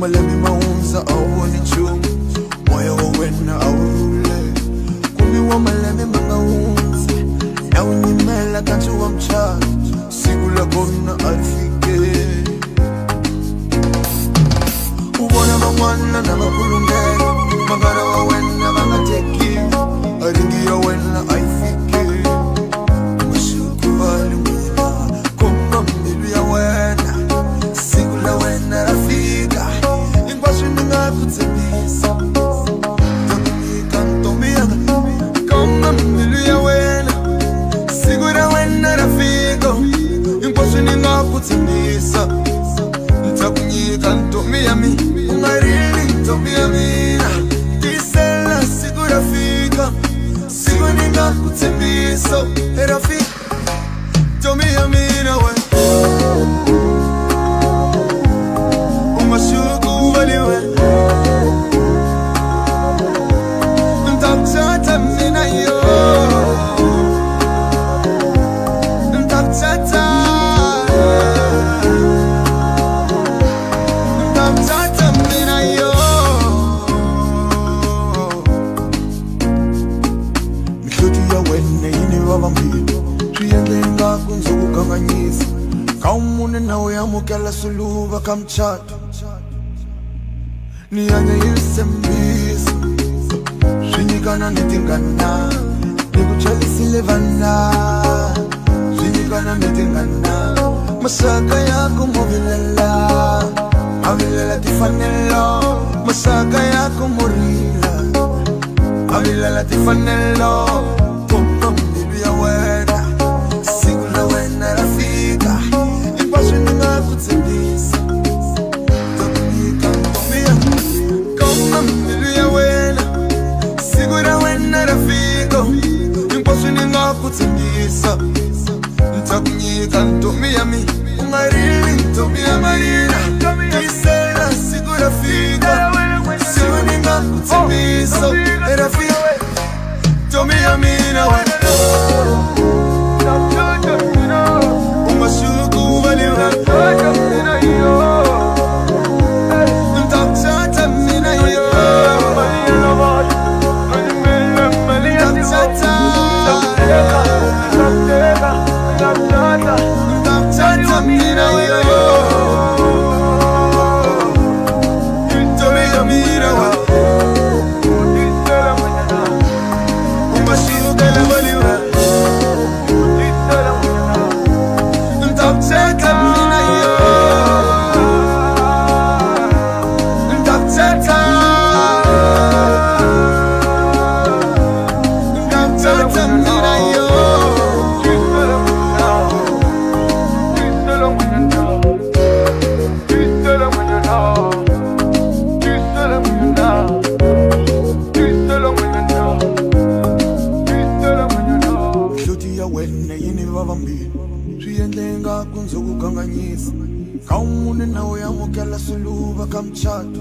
Malami maunza au ni chum moyo wena au ule kumiwa malami maunza na unimela katu wa mcha siku la kona afike ubona mwana na makulunga magara wa wena magateki aringi ya wena afike mshukubali mwa kumna mbibi ya wena siku la wena rafika ingwashi nga kutsepisa Kamchatu ni anya yisembisi shinikana nitingana nikuchalisi levana shinikana nitingana masaka yako movilela avilela tifanelo masaka yako morila avilela tifanelo kumna mbibi ya wena siku la wena rafika ipaswe nga kutsendisa kutindisa nitakunyika ntumia mi ungarili ntumia marina kisera sigura figa siwe ninga kutindisa erafi ntumia mi na wendo umashuku valiwa ntakchata mina yo Kaumune na uyamu kala suluba kamchatu